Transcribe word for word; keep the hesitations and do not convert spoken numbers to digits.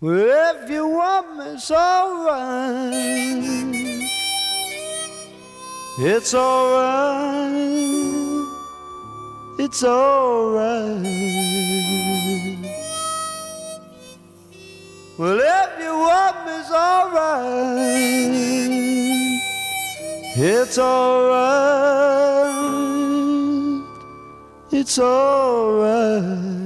Well, if you want me, it's alright. It's alright. It's alright. Well, if you want me, it's alright. It's alright. It's alright.